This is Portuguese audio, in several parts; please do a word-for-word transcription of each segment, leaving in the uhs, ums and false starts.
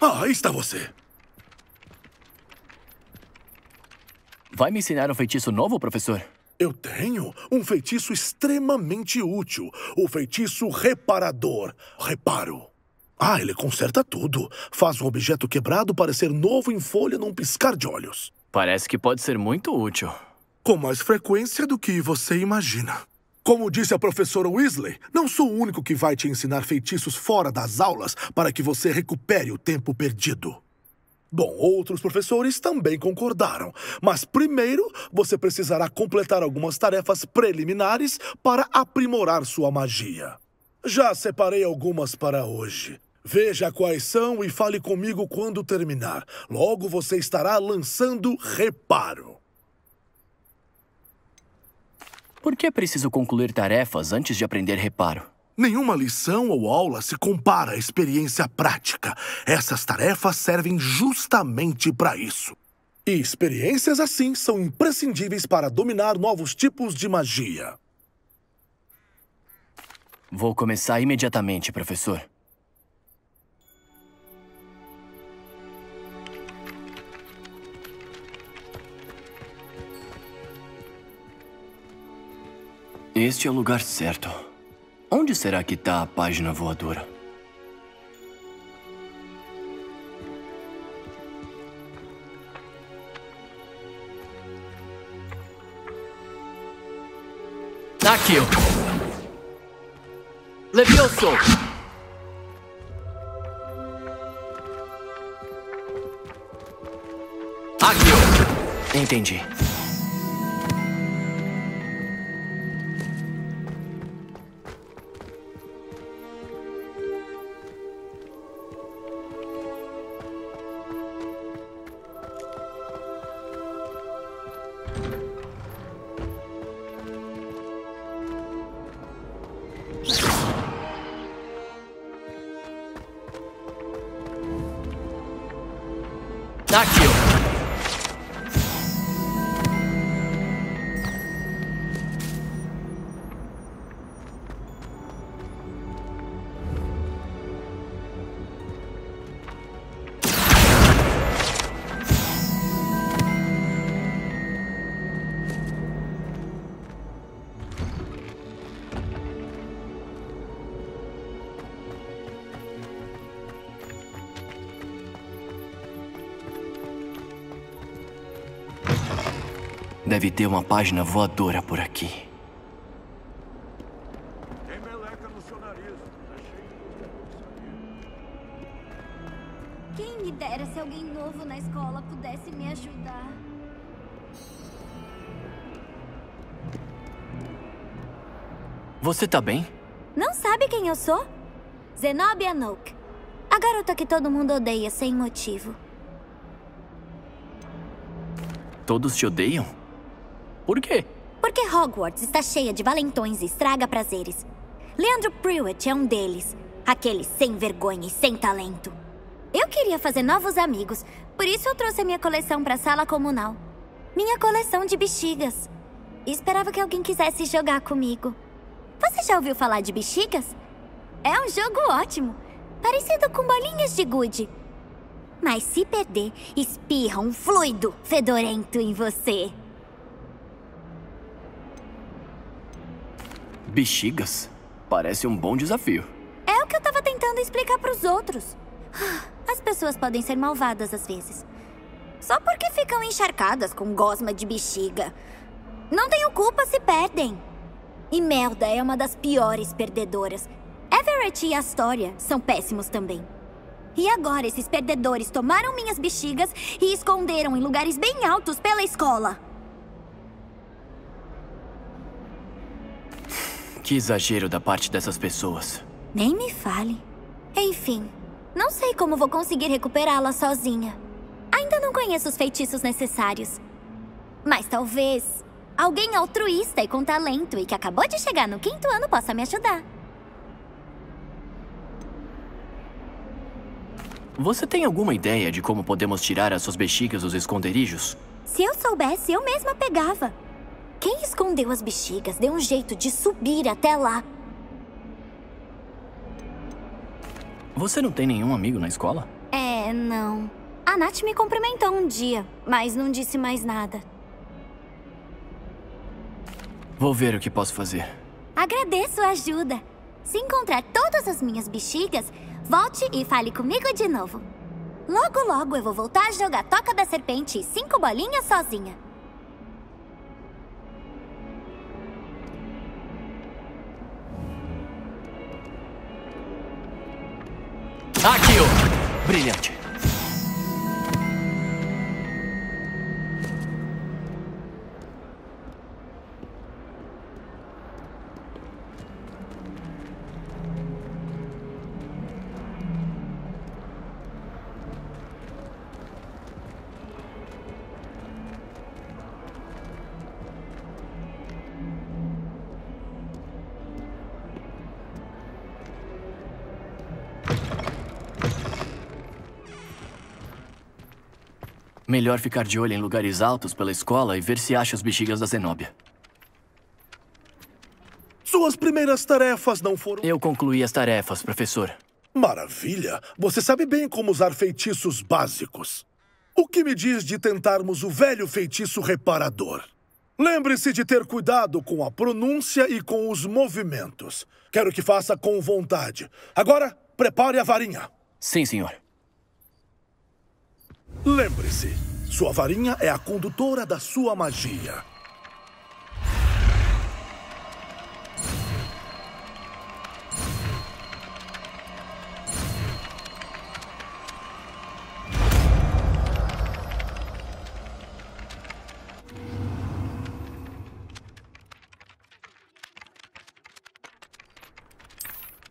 Ah, aí está você. Vai me ensinar um feitiço novo, professor? Eu tenho um feitiço extremamente útil. O feitiço reparador. Reparo. Ah, ele conserta tudo. Faz um objeto quebrado parecer novo em folha num piscar de olhos. Parece que pode ser muito útil. Com mais frequência do que você imagina. Como disse a professora Weasley, não sou o único que vai te ensinar feitiços fora das aulas para que você recupere o tempo perdido. Bom, outros professores também concordaram, mas primeiro você precisará completar algumas tarefas preliminares para aprimorar sua magia. Já separei algumas para hoje. Veja quais são e fale comigo quando terminar. Logo você estará lançando reparo. Por que é preciso concluir tarefas antes de aprender reparo? Nenhuma lição ou aula se compara à experiência prática. Essas tarefas servem justamente para isso. E experiências assim são imprescindíveis para dominar novos tipos de magia. Vou começar imediatamente, professor. Este é o lugar certo. Onde será que está a página voadora? Aqui! Levioso! Aqui! Entendi. Deve ter uma página voadora por aqui. Tem meleca no seu nariz. Quem me dera se alguém novo na escola pudesse me ajudar. Você tá bem? Não sabe quem eu sou? Zenobia Nok. A garota que todo mundo odeia sem motivo. Todos te odeiam? Por quê? Porque Hogwarts está cheia de valentões e estraga prazeres. Leandro Prewett é um deles. Aquele sem vergonha e sem talento. Eu queria fazer novos amigos, por isso eu trouxe a minha coleção para a sala comunal. Minha coleção de bexigas. E esperava que alguém quisesse jogar comigo. Você já ouviu falar de bexigas? É um jogo ótimo, parecido com bolinhas de gude. Mas se perder, espirra um fluido fedorento em você. Bexigas? Parece um bom desafio. É o que eu tava tentando explicar pros outros. As pessoas podem ser malvadas às vezes. Só porque ficam encharcadas com gosma de bexiga. Não tenho culpa se perdem. E Melda é uma das piores perdedoras. Everett e Astoria são péssimos também. E agora esses perdedores tomaram minhas bexigas e esconderam em lugares bem altos pela escola. Que exagero da parte dessas pessoas. Nem me fale. Enfim, não sei como vou conseguir recuperá-la sozinha. Ainda não conheço os feitiços necessários. Mas talvez alguém altruísta e com talento e que acabou de chegar no quinto ano possa me ajudar. Você tem alguma ideia de como podemos tirar as suas bexigas dos esconderijos? Se eu soubesse, eu mesma pegava. Quem escondeu as bexigas deu um jeito de subir até lá. Você não tem nenhum amigo na escola? É, É, não. A Nath me cumprimentou um dia, mas não disse mais nada. Vou ver o que posso fazer. Agradeço a ajuda. Se encontrar todas as minhas bexigas, volte e fale comigo de novo. Logo, logo eu vou voltar a jogar Toca da Serpente e cinco bolinhas sozinha. Aqui, ó! Brilhante. Melhor ficar de olho em lugares altos pela escola e ver se acha as bexigas da Zenobia. Suas primeiras tarefas não foram... Eu concluí as tarefas, professor. Maravilha! Você sabe bem como usar feitiços básicos. O que me diz de tentarmos o velho feitiço reparador? Lembre-se de ter cuidado com a pronúncia e com os movimentos. Quero que faça com vontade. Agora, prepare a varinha. Sim, senhor. Lembre-se, sua varinha é a condutora da sua magia.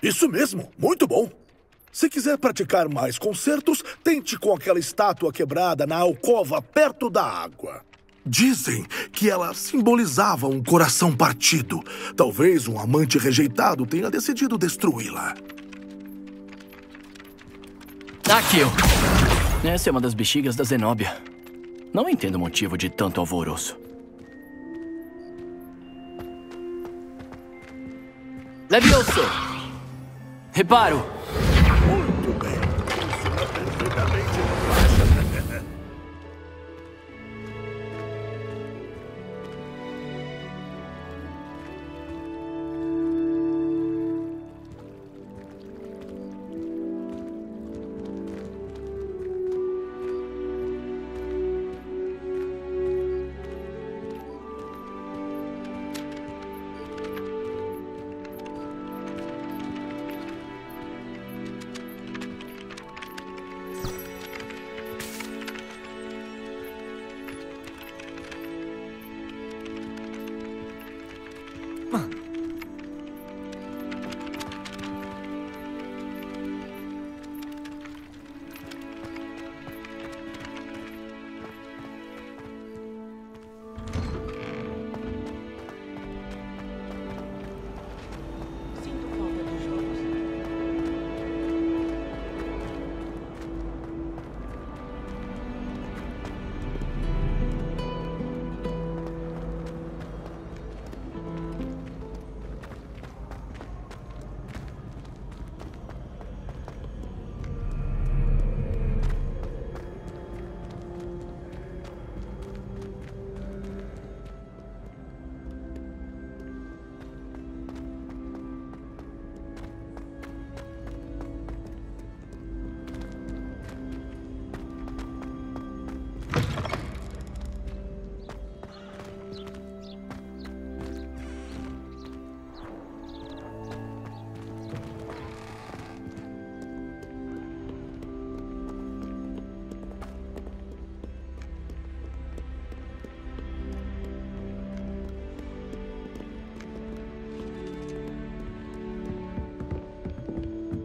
Isso mesmo, muito bom. Se quiser praticar mais concertos, tente com aquela estátua quebrada na alcova perto da água. Dizem que ela simbolizava um coração partido. Talvez um amante rejeitado tenha decidido destruí-la. Aqui, ó. Essa é uma das bexigas da Zenobia. Não entendo o motivo de tanto alvoroço. Levioso! Reparo!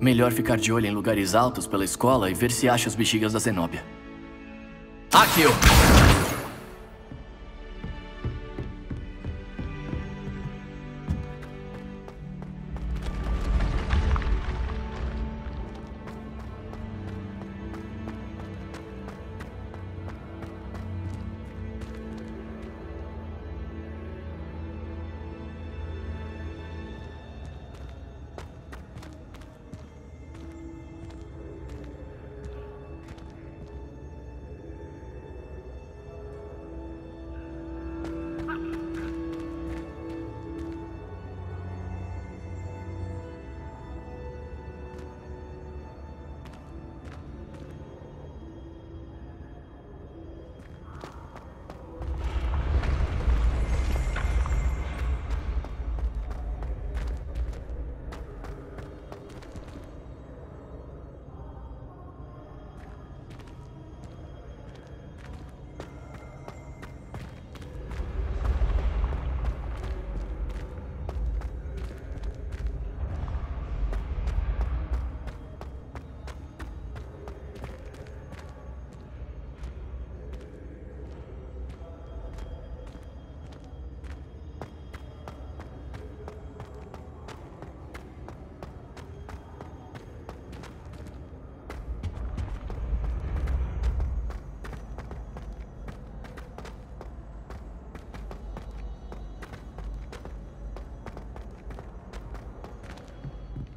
Melhor ficar de olho em lugares altos pela escola e ver se acha as bexigas da Zenobia. Aqui, ó!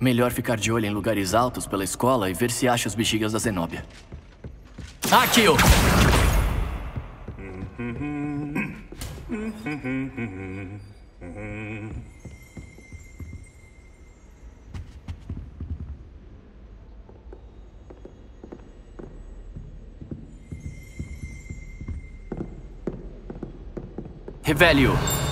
Melhor ficar de olho em lugares altos pela escola e ver se acha os bexigas da Zenobia. Aqui-o! Revele-o! Revele-o!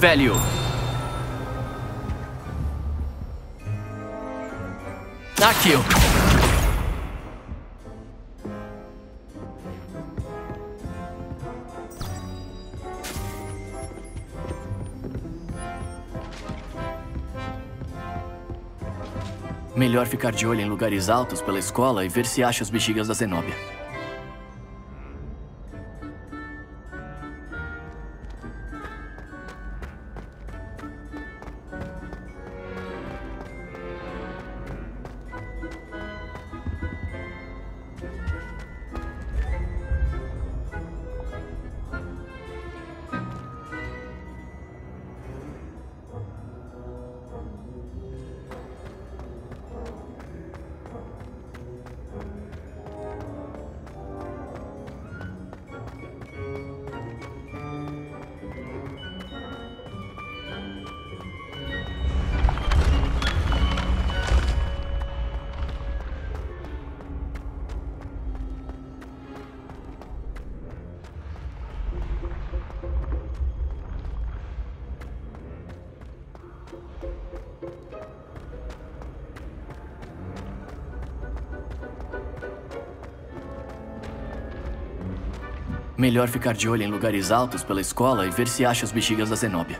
Velho. Aqui. Melhor ficar de olho em lugares altos pela escola e ver se acha os bexigas da Zenobia. Melhor ficar de olho em lugares altos pela escola e ver se acha os bexigas da Zenobia.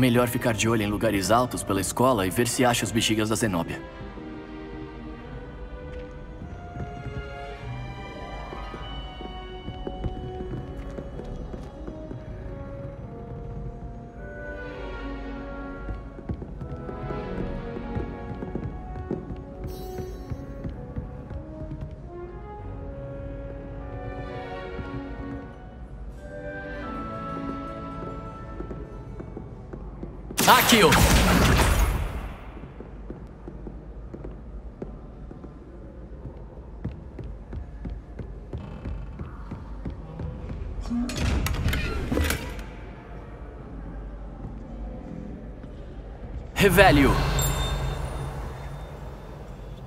Melhor ficar de olho em lugares altos pela escola e ver se acha os bexigas da Zenobia. Velho.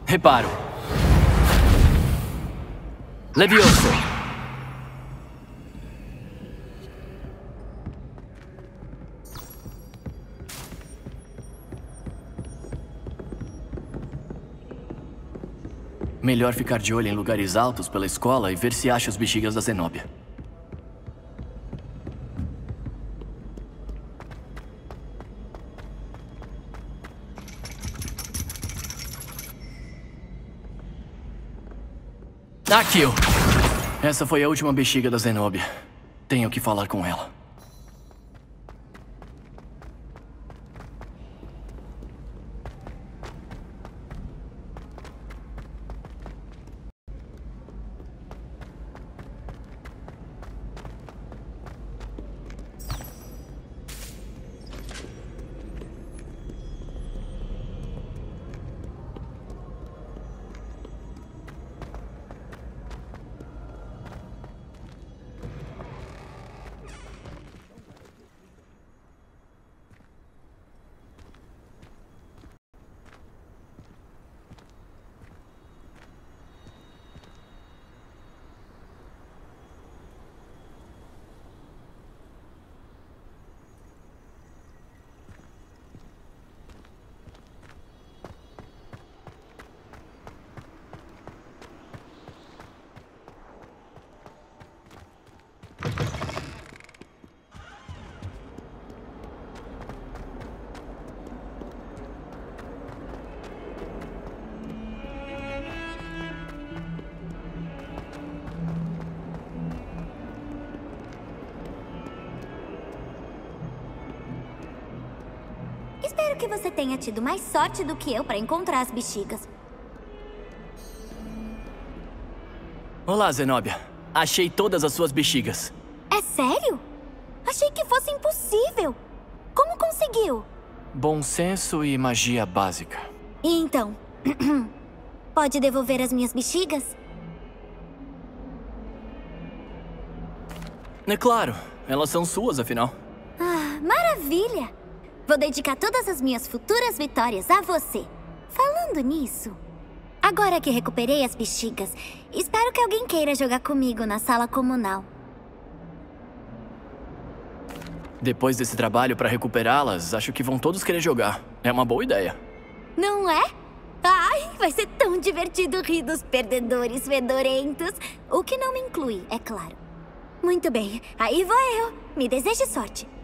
Reparo. Levioso. Melhor ficar de olho em lugares altos pela escola e ver se acha os bexigas da Zenobia. Aqui! Essa foi a última bexiga da Zenobia. Tenho que falar com ela. Espero que você tenha tido mais sorte do que eu para encontrar as bexigas. Olá, Zenobia. Achei todas as suas bexigas. É sério? Achei que fosse impossível. Como conseguiu? Bom senso e magia básica. E então? Pode devolver as minhas bexigas? É claro. Elas são suas, afinal. Ah, maravilha! Vou dedicar todas as minhas futuras vitórias a você. Falando nisso, agora que recuperei as bexigas, espero que alguém queira jogar comigo na sala comunal. Depois desse trabalho para recuperá-las, acho que vão todos querer jogar. É uma boa ideia. Não é? Ai, vai ser tão divertido rir dos perdedores fedorentos. O que não me inclui, é claro. Muito bem, aí vou eu. Me deseje sorte.